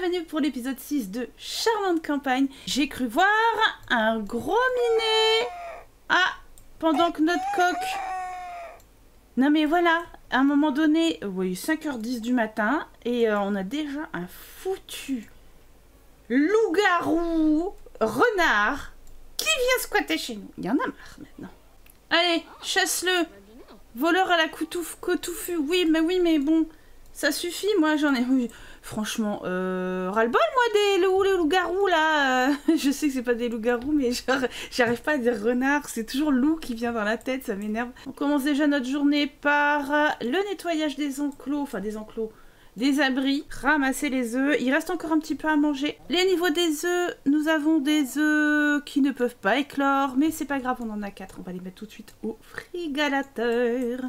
bienvenue pour l'épisode 6 de Charmante Campagne. J'ai cru voir un gros minet. Ah, pendant que notre coq... Non mais voilà, à un moment donné, oui, 5h10 du matin, et on a déjà un foutu loup-garou, renard, qui vient squatter chez nous. Il y en a marre maintenant. Allez, chasse-le. Voleur à la coutouffe. Oui, mais bon, ça suffit, moi j'en ai... Oui. Franchement, ras-le-bol, moi, des loups-garous, là. Je sais que c'est pas des loups-garous, mais j'arrive pas à dire renard. C'est toujours loup qui vient dans la tête, ça m'énerve. On commence déjà notre journée par le nettoyage des enclos. Enfin, des enclos. Des abris. Ramasser les œufs. Il reste encore un petit peu à manger. Les niveaux des œufs, nous avons des œufs qui ne peuvent pas éclore. Mais c'est pas grave, on en a 4. On va les mettre tout de suite au frigalateur.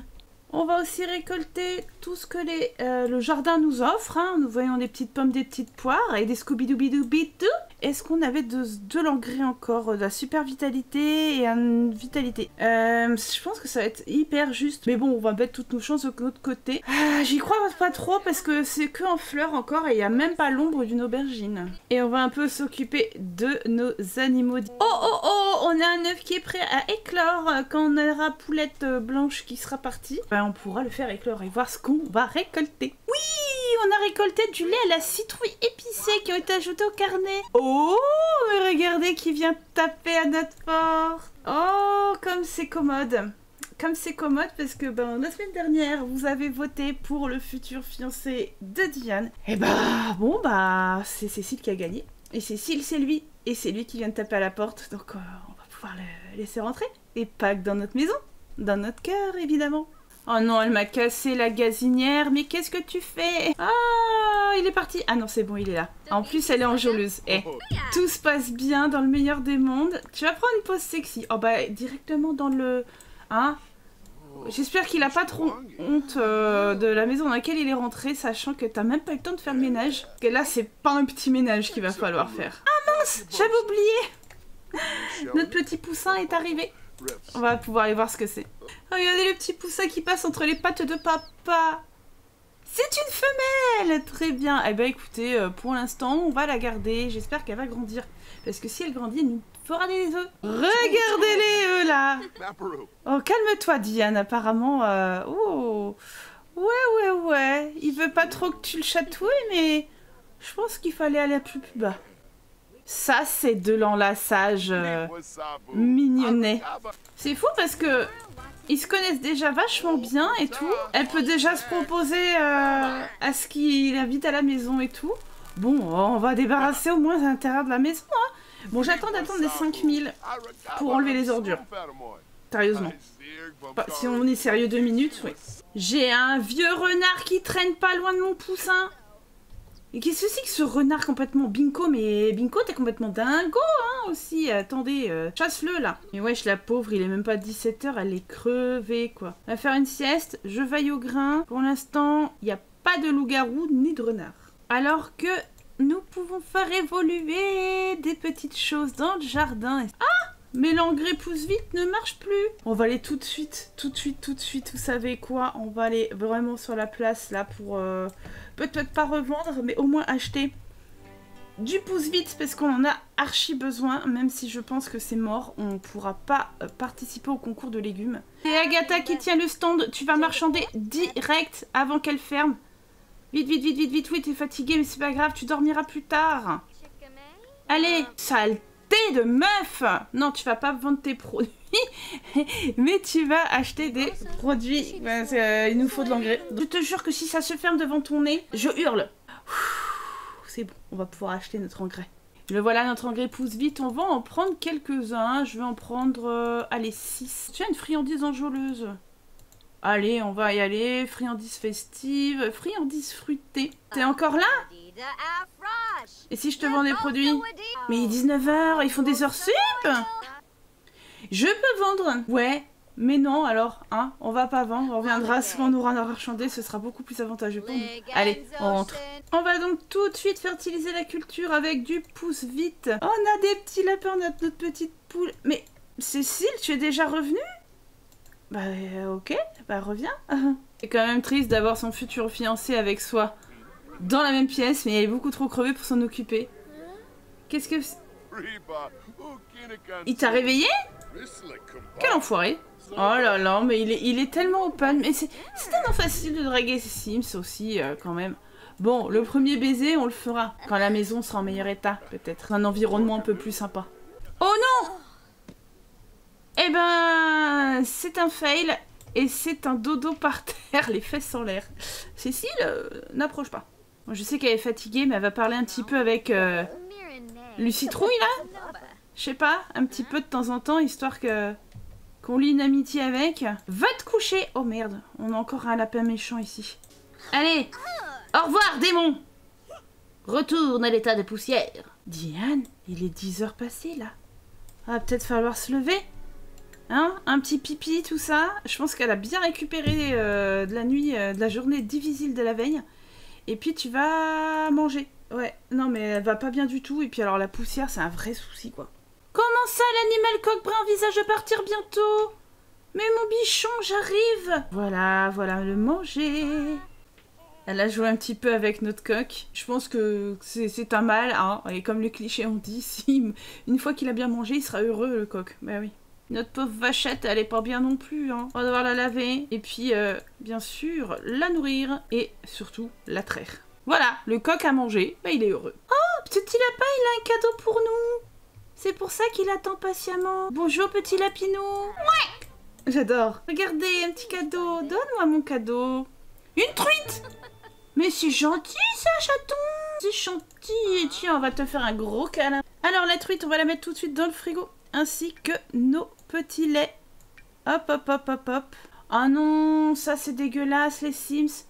On va aussi récolter tout ce que le jardin nous offre. Hein. Nous voyons des petites pommes, des petites poires et des scooby-doo-bidou-bidou. Est-ce qu'on avait de l'engrais encore? De la super vitalité et une vitalité. Je pense que ça va être hyper juste. Mais bon, on va mettre toutes nos chances de notre côté. Ah, j'y crois pas trop parce que c'est que en fleurs encore et il n'y a même pas l'ombre d'une aubergine. Et on va un peu s'occuper de nos animaux. Oh, on a un œuf qui est prêt à éclore. Quand on aura Poulette Blanche qui sera partie, ben on pourra le faire éclore et voir ce qu'on va récolter. Oui, on a récolté du lait à la citrouille épicée qui a été ajouté au carnet. Oh, mais regardez qui vient taper à notre porte. Oh, comme c'est commode. Comme c'est commode parce que ben, la semaine dernière, vous avez voté pour le futur fiancé de Diane. Et bah, bon, bah, c'est Cécile qui a gagné. Et Cécile, c'est lui. Et c'est lui qui vient de taper à la porte. Donc, on va pouvoir le laisser rentrer. Et pas que dans notre maison. Dans notre cœur, évidemment. Oh non, elle m'a cassé la gazinière. Mais qu'est-ce que tu fais? Ah, il est parti. Ah non, c'est bon, il est là. En plus, elle est enjôleuse. Eh, tout se passe bien dans le meilleur des mondes. Tu vas prendre une pause sexy. Oh bah, directement dans le... Hein? J'espère qu'il a pas trop honte de la maison dans laquelle il est rentré, sachant que t'as même pas eu le temps de faire le ménage. Parce que là, c'est pas un petit ménage qu'il va falloir faire. Ah mince, j'avais oublié. Notre petit poussin est arrivé. On va pouvoir aller voir ce que c'est. Regardez le petit poussin qui passe entre les pattes de papa. C'est une femelle. Très bien. Eh ben écoutez, pour l'instant, on va la garder. J'espère qu'elle va grandir. Parce que si elle grandit, elle nous fera des œufs. Regardez-les, eux, là. Oh, calme-toi, Diane. Apparemment, oh. Ouais. Il veut pas trop que tu le chatouilles, mais je pense qu'il fallait aller plus bas. Ça, c'est de l'enlaçage mignonnet. C'est fou parce que ils se connaissent déjà vachement bien et tout. Elle peut déjà se proposer à ce qu'il invite à la maison et tout. Bon, on va débarrasser au moins l'intérieur de la maison. Hein. Bon, j'attends d'attendre les 5000 pour enlever les ordures. Sérieusement. Si on est sérieux 2 minutes, oui. J'ai un vieux renard qui traîne pas loin de mon poussin. Et qu'est-ce que c'est que ce renard complètement bingo? Mais bingo, t'es complètement dingo, hein, aussi. Attendez, chasse-le, là. Mais wesh, la pauvre, il est même pas 17h, elle est crevée, quoi. On va faire une sieste, je vaille au grain. Pour l'instant, il n'y a pas de loup-garou ni de renard. Alors que nous pouvons faire évoluer des petites choses dans le jardin. Ah! Mais l'engrais pousse vite, ne marche plus. On va aller tout de suite, vous savez quoi? On va aller vraiment sur la place, là, pour... peut-être pas revendre, mais au moins acheter du pousse vite, parce qu'on en a archi besoin, même si je pense que c'est mort. On ne pourra pas participer au concours de légumes. C'est Agatha qui tient le stand. Tu vas marchander direct avant qu'elle ferme. Vite, oui, t'es fatiguée, mais c'est pas grave, tu dormiras plus tard. Allez, sale de meuf! Non, tu vas pas vendre tes produits, mais tu vas acheter des produits. Ben, il nous faut de l'engrais. Je te jure que si ça se ferme devant ton nez, je hurle. C'est bon, on va pouvoir acheter notre engrais. Le voilà, notre engrais pousse vite. On va en prendre quelques-uns. Je vais en prendre, allez, 6. Tu as une friandise enjôleuse. Allez, on va y aller. Friandise festive, friandise fruitée. T'es encore là? Et si je te vends des produits? Mais il est 19h, ils font des heures sup? Je peux vendre? Ouais, mais non, alors, hein, on va pas vendre, on reviendra souvent nous marchander, ce sera beaucoup plus avantageux pour nous. Allez, on rentre. On va donc tout de suite fertiliser la culture avec du pouce vite. On a des petits lapins, notre petite poule. Mais, Cécile, tu es déjà revenue? Bah, ok, bah reviens. C'est quand même triste d'avoir son futur fiancé avec soi. dans la même pièce, mais elle est beaucoup trop crevée pour s'en occuper. Qu'est-ce que... Il t'a réveillé? Quel enfoiré! Oh là là, mais il est tellement au palme. Mais c'est tellement facile de draguer ces Sims aussi, quand même. Bon, le premier baiser, on le fera. Quand la maison sera en meilleur état, peut-être. Un environnement un peu plus sympa. Oh non! Eh ben, c'est un fail. Et c'est un dodo par terre, les fesses en l'air. Cécile, n'approche pas. Bon, je sais qu'elle est fatiguée, mais elle va parler un petit peu avec Lucie Trouille, là. Je sais pas, un petit peu de temps en temps, histoire que... qu'on lie une amitié avec. Va te coucher! Oh merde, on a encore un lapin méchant ici. Allez! Au revoir, démon! Retourne à l'état de poussière. Diane, il est 10 heures passées, là. Ah, peut-être falloir se lever. Hein? Un petit pipi, tout ça. Je pense qu'elle a bien récupéré de la nuit, de la journée difficile de la veille. Et puis tu vas manger. Ouais, non mais elle va pas bien du tout. Et puis alors la poussière, c'est un vrai souci, quoi. Comment ça, l'animal coq-brun envisage de partir bientôt? Mais mon bichon, j'arrive! Voilà, voilà, le manger. Elle a joué un petit peu avec notre coq. Je pense que c'est un mâle, hein. Et comme le cliché on dit, si, une fois qu'il a bien mangé, il sera heureux, le coq. Bah oui. Notre pauvre vachette, elle est pas bien non plus, hein. On va devoir la laver. Et puis, bien sûr, la nourrir. Et surtout, la traire. Voilà, le coq a mangé. Bah, il est heureux. Oh, petit lapin, il a un cadeau pour nous. C'est pour ça qu'il attend patiemment. Bonjour, petit lapinou. Ouais. J'adore. Regardez, un petit cadeau. Donne-moi mon cadeau. Une truite. Mais c'est gentil, ça, chaton. C'est gentil. Tiens, on va te faire un gros câlin. Alors, la truite, on va la mettre tout de suite dans le frigo. Ainsi que nos petits laits. Hop, hop, hop, hop, hop. Ah non, ça, c'est dégueulasse, les Sims.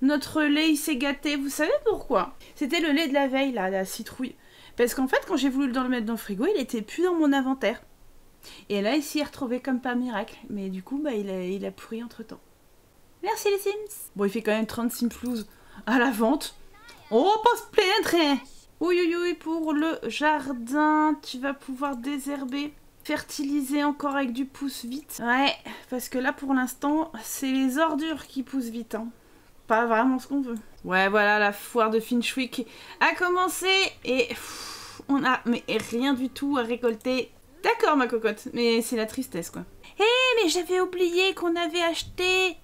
Notre lait, il s'est gâté. Vous savez pourquoi? C'était le lait de la veille, là, la citrouille. Parce qu'en fait, quand j'ai voulu le mettre dans le frigo, il était plus dans mon inventaire. Et là, il s'y est retrouvé comme par miracle. Mais du coup, bah, il a pourri entre-temps. Merci les Sims. Bon, il fait quand même 30 Simplouses à la vente. Oh, pas se plaindre. Oui, oui, oui, pour le jardin, tu vas pouvoir désherber, fertiliser encore avec du pouce vite. Ouais, parce que là, pour l'instant, c'est les ordures qui poussent vite, hein. Pas vraiment ce qu'on veut. Ouais, voilà, la foire de Finchwick a commencé et pff, on a mais rien du tout à récolter. D'accord, ma cocotte, mais c'est la tristesse, quoi. Hé, mais j'avais oublié qu'on avait acheté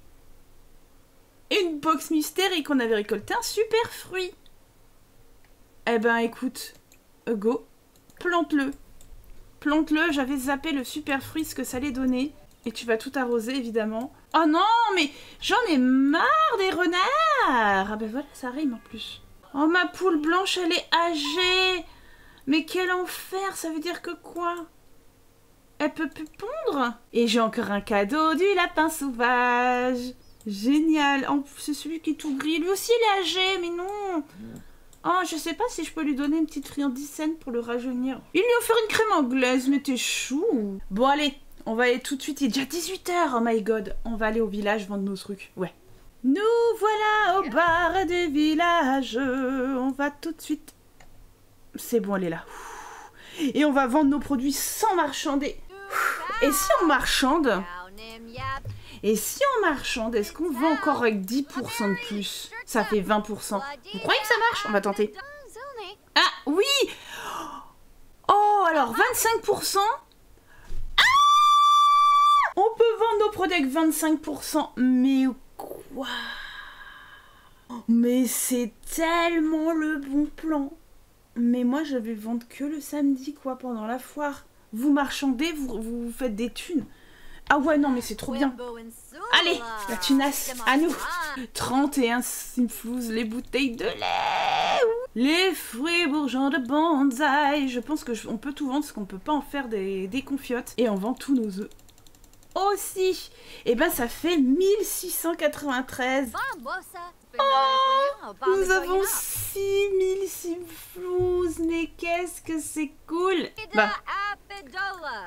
une box mystère et qu'on avait récolté un super fruit. Eh ben, écoute, go, plante-le. Plante-le, j'avais zappé le super fruit, ce que ça allait donner. Et tu vas tout arroser, évidemment. Oh non, mais j'en ai marre des renards. Ah ben voilà, ça rime en plus. Oh, ma poule blanche, elle est âgée. Mais quel enfer, ça veut dire que quoi? Elle peut plus pondre. Et j'ai encore un cadeau du lapin sauvage. Génial. En plus, c'est celui qui est tout gris. Lui aussi, il est âgé, mais non. Oh, je sais pas si je peux lui donner une petite friandise saine pour le rajeunir. Il lui a offert une crème anglaise, mais t'es chou. Bon, allez. On va aller tout de suite, il est déjà 18 h, oh my god. On va aller au village vendre nos trucs, ouais. Nous voilà au bar du village. On va tout de suite... C'est bon, elle est là. Et on va vendre nos produits sans marchander. Et si on marchande? Et si on marchande, est-ce qu'on vend encore avec 10% de plus? Ça fait 20%. Vous croyez que ça marche? On va tenter. Ah, oui! Oh, alors 25%? On peut vendre nos produits avec 25%, mais quoi? Mais c'est tellement le bon plan. Mais moi, je vais vendre que le samedi, quoi, pendant la foire. Vous marchandez, vous faites des thunes. Ah ouais, non, mais c'est trop bien. Allez, la thunasse, à nous. 31 Simplouses, les bouteilles de lait. Les fruits bourgeons de bonsaï. Je pense qu'on peut tout vendre, parce qu'on peut pas en faire des confiottes. Et on vend tous nos œufs. Aussi, et ben ça fait 1693. Oh, nous avons 6000 Simplouses, mais qu'est-ce que c'est cool! Bah,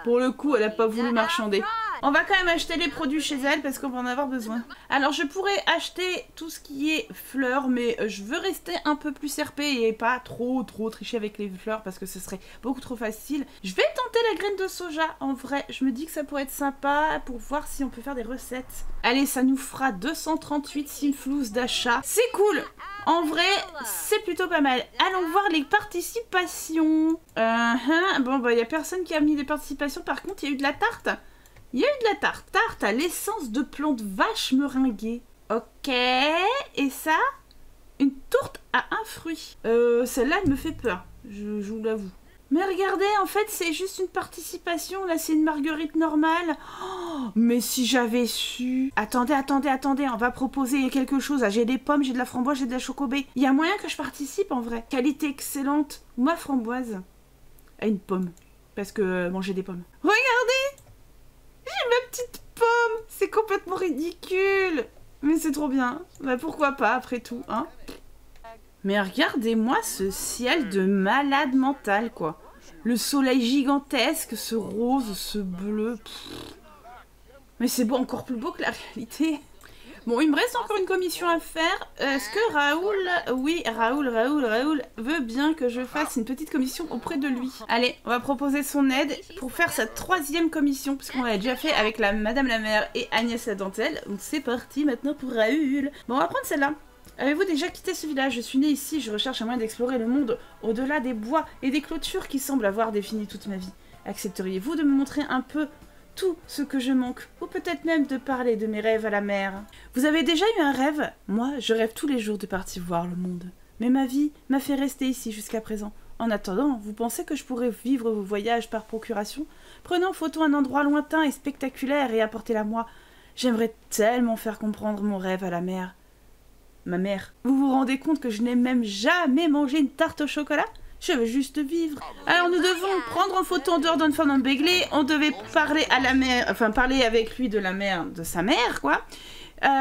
pour le coup, elle a pas voulu marchander. On va quand même acheter les produits chez elle parce qu'on va en avoir besoin. Alors, je pourrais acheter tout ce qui est fleurs, mais je veux rester un peu plus serpée et pas trop tricher avec les fleurs parce que ce serait beaucoup trop facile. Je vais tenter la graine de soja en vrai. Je me dis que ça pourrait être sympa pour voir si on peut faire des recettes. Allez, ça nous fera 238 Simplouses d'achat. C'est cool! En vrai, c'est plutôt pas mal. Allons voir les participations. Bon, bah, il n'y a personne qui a mis des participations. Par contre, il y a eu de la tarte. Il y a eu de la tarte. Tarte à l'essence de plante vache meringuée. Ok. Et ça, une tourte à un fruit. Celle-là, elle me fait peur. Je vous l'avoue. Mais regardez, en fait, c'est juste une participation. Là, c'est une marguerite normale. Oh, mais si j'avais su... Attendez, attendez, attendez. On va proposer quelque chose. Ah, j'ai des pommes, j'ai de la framboise, j'ai de la chocobée. Il y a moyen que je participe, en vrai. Qualité excellente. Ma framboise a une pomme. Parce que manger des pommes. Regardez! J'ai ma petite pomme. C'est complètement ridicule. Mais c'est trop bien. Bah, pourquoi pas, après tout, hein? Mais regardez-moi ce ciel de malade mental, quoi. Le soleil gigantesque, ce rose, ce bleu. Pff. Mais c'est beau, encore plus beau que la réalité. Bon, il me reste encore une commission à faire. Est-ce que Raoul... Oui, Raoul veut bien que je fasse une petite commission auprès de lui. Allez, on va proposer son aide pour faire sa troisième commission, puisqu'on l'a déjà fait avec la Madame la Mère et Agnès la Dentelle. Donc c'est parti maintenant pour Raoul. Bon, on va prendre celle-là. Avez-vous déjà quitté ce village? Je suis née ici, je recherche un moyen d'explorer le monde au-delà des bois et des clôtures qui semblent avoir défini toute ma vie. Accepteriez-vous de me montrer un peu tout ce que je manque? Ou peut-être même de parler de mes rêves à la mer? Vous avez déjà eu un rêve? Moi, je rêve tous les jours de partir voir le monde. Mais ma vie m'a fait rester ici jusqu'à présent. En attendant, vous pensez que je pourrais vivre vos voyages par procuration? Prenez en photo un endroit lointain et spectaculaire et apportez-la moi. J'aimerais tellement faire comprendre mon rêve à la mer. Ma mère. Vous vous rendez compte que je n'ai même jamais mangé une tarte au chocolat? Je veux juste vivre. Alors nous devons prendre en photo en dehors d'Enferland Begley. On devait parler à la mère, enfin parler avec lui de la mère, de sa mère, quoi.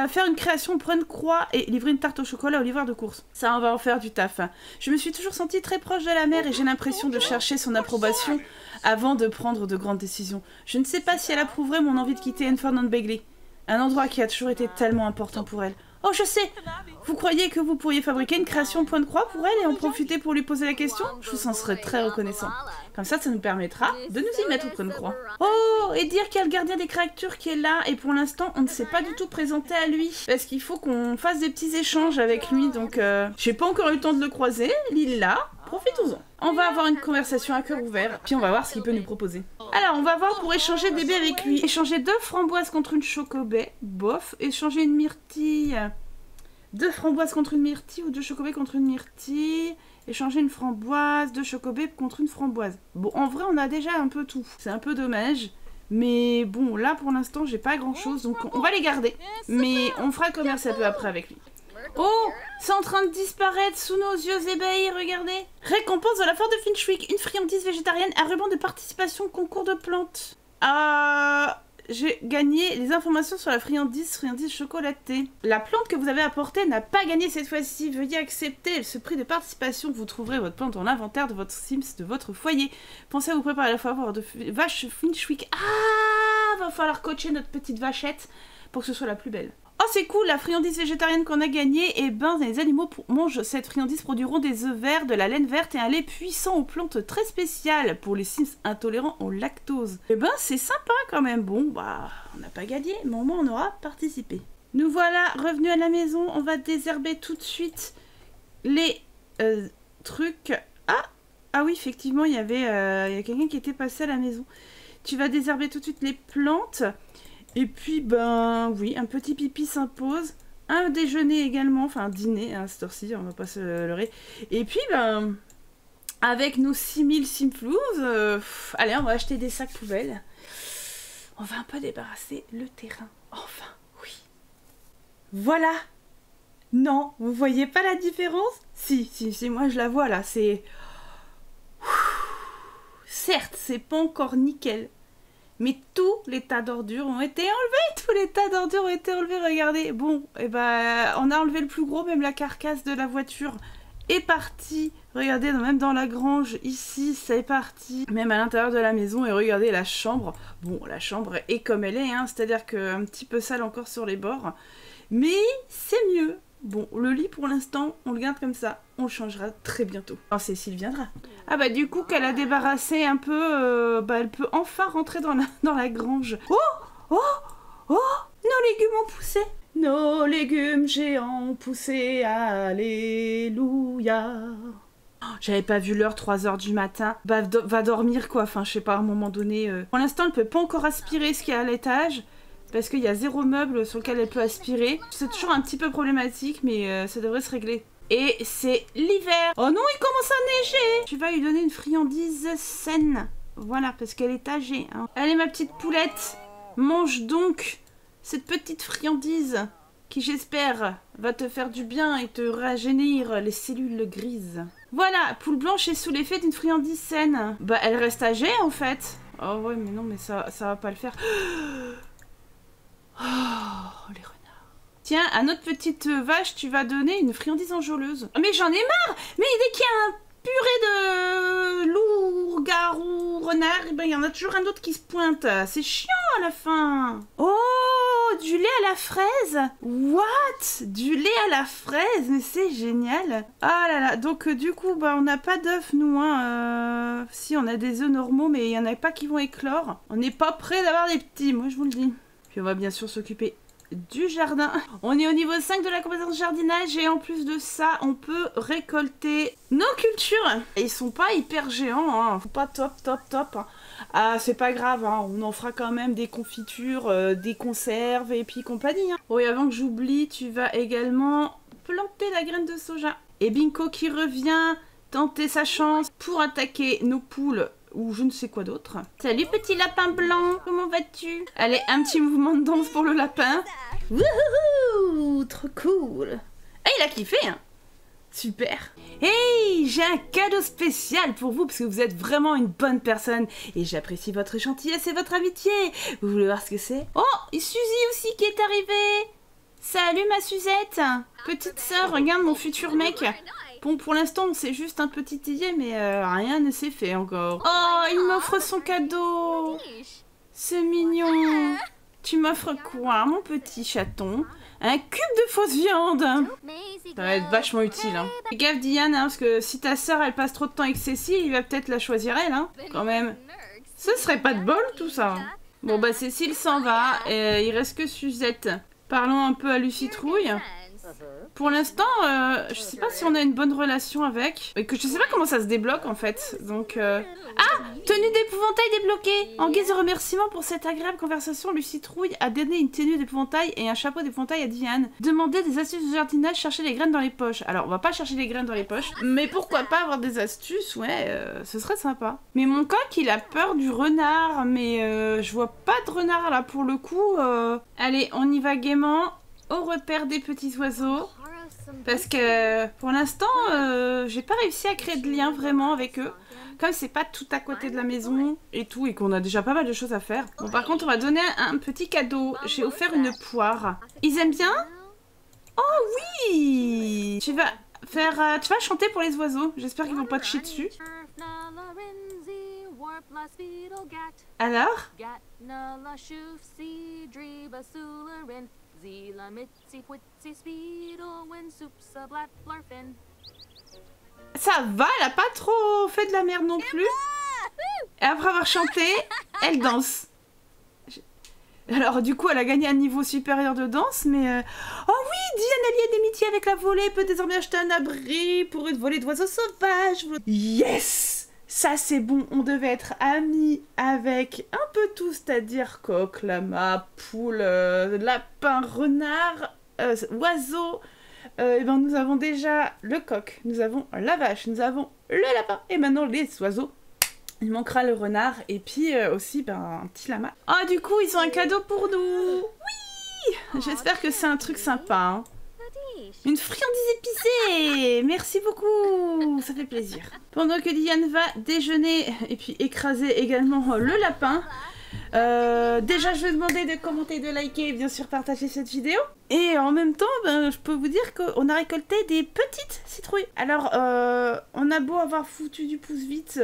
Faire une création, prendre une croix et livrer une tarte au chocolat au livreur de course. Ça, on va en faire du taf. Je me suis toujours sentie très proche de la mère et j'ai l'impression de chercher son approbation avant de prendre de grandes décisions. Je ne sais pas si elle approuverait mon envie de quitter Enferland Begley. Un endroit qui a toujours été tellement important pour elle. Oh, je sais! Vous croyez que vous pourriez fabriquer une création point de croix pour elle et en profiter pour lui poser la question? Je vous en serais très reconnaissant. Comme ça, ça nous permettra de nous y mettre au point de croix. Oh! Et dire qu'il y a le gardien des créatures qui est là et pour l'instant, on ne s'est pas du tout présenté à lui. Parce qu'il faut qu'on fasse des petits échanges avec lui, donc j'ai pas encore eu le temps de le croiser. L'île là, profitons-en. On va avoir une conversation à cœur ouvert, puis on va voir ce qu'il peut nous proposer. Alors, on va voir pour échanger bébé avec lui. Échanger 2 framboises contre une chocobée, bof. Échanger une myrtille. 2 framboises contre une myrtille ou 2 chocobés contre une myrtille. Échanger une framboise, 2 chocobés contre une framboise. Bon, en vrai, on a déjà un peu tout. C'est un peu dommage. Mais bon, là, pour l'instant, j'ai pas grand-chose, donc on va les garder. Mais on fera le commerce un peu après avec lui. Oh, c'est en train de disparaître sous nos yeux ébahis, regardez. Récompense de la foire de Finchwick, une friandise végétarienne, un ruban de participation, concours de plantes. Ah, j'ai gagné les informations sur la friandise chocolatée. La plante que vous avez apportée n'a pas gagné cette fois-ci. Veuillez accepter ce prix de participation. Vous trouverez votre plante dans l'inventaire de votre Sims de votre foyer. Pensez à vous préparer à la foire de vache Finchwick. Ah, va falloir coacher notre petite vachette pour que ce soit la plus belle. Oh, c'est cool, la friandise végétarienne qu'on a gagnée, et ben les animaux mangent cette friandise, produiront des œufs verts, de la laine verte et un lait puissant aux plantes très spéciales pour les Sims intolérants au lactose. Et ben c'est sympa quand même, bon bah on n'a pas gagné, mais au moins on aura participé. Nous voilà revenus à la maison, on va désherber tout de suite les trucs. Ah oui, effectivement il y avait y a quelqu'un qui était passé à la maison. Tu vas désherber tout de suite les plantes. Et puis, ben oui, un petit pipi s'impose, un déjeuner également, enfin un dîner à cette heure-ci, on va pas se leurrer. Et puis, ben, avec nos 6000 Simflouz, allez, on va acheter des sacs poubelles. On va un peu débarrasser le terrain, enfin, oui. Voilà. Non, vous voyez pas la différence? Si, moi je la vois là, c'est... Certes, c'est pas encore nickel. Mais tous les tas d'ordures ont été enlevés. Tous les tas d'ordures ont été enlevés, regardez. Bon, et ben, on a enlevé le plus gros, même la carcasse de la voiture est partie. Regardez, même dans la grange, ici, c'est parti. Même à l'intérieur de la maison, et regardez la chambre. Bon, la chambre est comme elle est, hein, c'est-à-dire qu'un petit peu sale encore sur les bords. Mais c'est mieux. Bon, le lit pour l'instant, on le garde comme ça. On le changera très bientôt. Quand Cécile viendra. Ah bah du coup qu'elle a débarrassé un peu, bah elle peut enfin rentrer dans la grange. Oh! Nos légumes ont poussé. Nos légumes géants ont poussé, alléluia. Oh, j'avais pas vu l'heure, 3 h du matin. Bah, va dormir quoi, enfin je sais pas, à un moment donné. Pour l'instant, elle peut pas encore aspirer ce qu'il y a à l'étage. Parce qu'il y a 0 meuble sur lequel elle peut aspirer. C'est toujours un petit peu problématique, mais ça devrait se régler. Et c'est l'hiver. Oh non, il commence à neiger. Tu vas lui donner une friandise saine. Voilà, parce qu'elle est âgée. Hein. Allez, ma petite poulette, mange donc cette petite friandise qui, j'espère, va te faire du bien et te rajeunir les cellules grises. Voilà, poule blanche est sous l'effet d'une friandise saine. Bah, elle reste âgée, en fait. Oh ouais, mais non, mais ça va pas le faire. Oh, les renards. Tiens, à notre petite vache, tu vas donner une friandise enjôleuse. Mais j'en ai marre. Mais dès qu'il y a un purée de loup, garou, renard, et ben il y en a toujours un autre qui se pointe. C'est chiant à la fin. Oh, du lait à la fraise. What? Du lait à la fraise, mais c'est génial. Ah là là, donc du coup, bah, on n'a pas d'œufs, nous. Hein. Si, on a des œufs normaux, mais il n'y en a pas qui vont éclore. On n'est pas prêt d'avoir des petits, moi je vous le dis. Puis on va bien sûr s'occuper du jardin. On est au niveau 5 de la compétence jardinage et en plus de ça, on peut récolter nos cultures. Et ils sont pas hyper géants, hein. Faut pas top. Hein. Ah, c'est pas grave, hein. On en fera quand même des confitures, des conserves et puis compagnie. Hein. Oui, avant que j'oublie, tu vas également planter la graine de soja. Et Binko qui revient tenter sa chance pour attaquer nos poules. Ou je ne sais quoi d'autre. Salut petit lapin blanc, comment vas-tu? Allez, un petit mouvement de danse pour le lapin. Wouhou, trop cool. Ah, il a kiffé, hein. Super. Hey, j'ai un cadeau spécial pour vous parce que vous êtes vraiment une bonne personne et j'apprécie votre gentillesse et votre amitié. Vous voulez voir ce que c'est? Oh, Suzy aussi qui est arrivée. Salut ma Suzette. Petite sœur, regarde mon futur mec. Bon, pour l'instant, c'est juste un petit théier, mais rien ne s'est fait encore. Oh, il m'offre son cadeau. C'est mignon. Tu m'offres quoi, mon petit chaton? Un cube de fausse viande. Ça va être vachement utile. Hein. Fais gaffe, Diane, hein, parce que si ta sœur, elle passe trop de temps avec Cécile, il va peut-être la choisir, elle, hein, quand même. Ce serait pas de bol, tout ça. Bon, bah, Cécile s'en va. Il reste que Suzette. Parlons un peu à Lucie Trouille. Pour l'instant, je sais pas si on a une bonne relation avec. Et que je sais pas comment ça se débloque en fait. Donc. Ah! Tenue d'épouvantail débloquée! En guise de remerciement pour cette agréable conversation, Lucie Trouille a donné une tenue d'épouvantail et un chapeau d'épouvantail à Diane. Demandez des astuces de jardinage, chercher les graines dans les poches. Alors, on va pas chercher les graines dans les poches, mais pourquoi pas avoir des astuces? Ouais, ce serait sympa. Mais mon coq, il a peur du renard, mais je vois pas de renard là pour le coup. Allez, on y va gaiement. Au repère des petits oiseaux. Parce que pour l'instant, j'ai pas réussi à créer de lien vraiment avec eux. Comme c'est pas tout à côté de la maison et tout, et qu'on a déjà pas mal de choses à faire. Bon, par contre, on va donner un petit cadeau. J'ai offert une poire. Ils aiment bien? Oh oui! Tu vas chanter pour les oiseaux. J'espère qu'ils vont pas te chier dessus. Alors? Ça va, elle a pas trop fait de la merde non plus. Et après avoir chanté, elle danse. Alors du coup, elle a gagné un niveau supérieur de danse, mais... Oh oui, Diane alliée d'amitié avec la volée peut désormais acheter un abri pour une volée d'oiseaux sauvages. Yes! Ça c'est bon, on devait être amis avec un peu tout, c'est-à-dire coq, lama, poule, lapin, renard, oiseau. Et ben, nous avons déjà le coq, nous avons la vache, nous avons le lapin et maintenant les oiseaux. Il manquera le renard et puis aussi ben, un petit lama. Ah oh, du coup ils ont un cadeau pour nous. Oui. J'espère que c'est un truc sympa. Hein. Une friandise épicée! Merci beaucoup! Ça fait plaisir. Pendant que Diane va déjeuner et puis écraser également le lapin, déjà je vais demander de commenter, de liker et bien sûr partager cette vidéo. Et en même temps, ben, je peux vous dire qu'on a récolté des petites citrouilles. Alors, on a beau avoir foutu du pouce vite,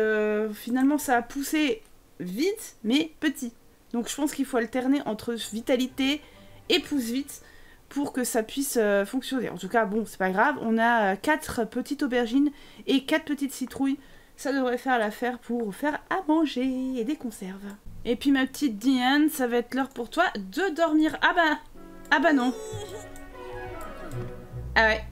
finalement ça a poussé vite, mais petit. Donc je pense qu'il faut alterner entre vitalité et pouce vite. Pour que ça puisse fonctionner. En tout cas, bon, c'est pas grave. On a 4 petites aubergines et 4 petites citrouilles. Ça devrait faire l'affaire pour faire à manger et des conserves. Et puis ma petite Diane, ça va être l'heure pour toi de dormir. Ah ben, Ah bah non. Ah ouais.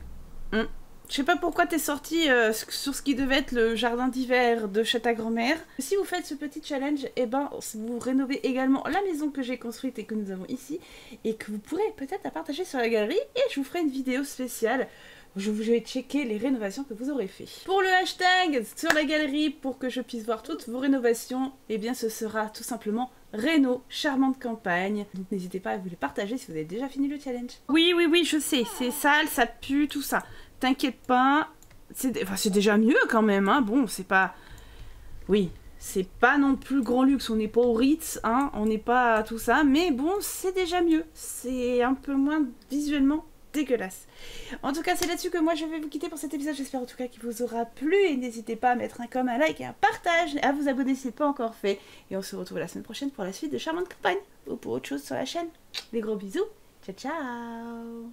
Je sais pas pourquoi t'es sorti sur ce qui devait être le jardin d'hiver de chez ta grand-mère. Si vous faites ce petit challenge, eh ben, vous rénovez également la maison que j'ai construite et que nous avons ici, et que vous pourrez peut-être la partager sur la galerie, et je vous ferai une vidéo spéciale. Je vais checker les rénovations que vous aurez fait. Pour le hashtag sur la galerie, pour que je puisse voir toutes vos rénovations, eh bien ce sera tout simplement Réno Charmante Campagne. Donc n'hésitez pas à vous les partager si vous avez déjà fini le challenge. Oui, oui, oui, je sais, c'est sale, ça pue, tout ça. T'inquiète pas, c'est enfin, déjà mieux quand même, hein. Bon, c'est pas... Oui, c'est pas non plus grand luxe, on n'est pas au Ritz, hein, on n'est pas à tout ça, mais bon, c'est déjà mieux. C'est un peu moins visuellement dégueulasse. En tout cas, c'est là-dessus que moi je vais vous quitter pour cet épisode, j'espère en tout cas qu'il vous aura plu, et n'hésitez pas à mettre un comme, un like et un partage, à vous abonner si ce n'est pas encore fait, et on se retrouve la semaine prochaine pour la suite de Charmante Campagne, ou pour autre chose sur la chaîne. Des gros bisous, ciao ciao.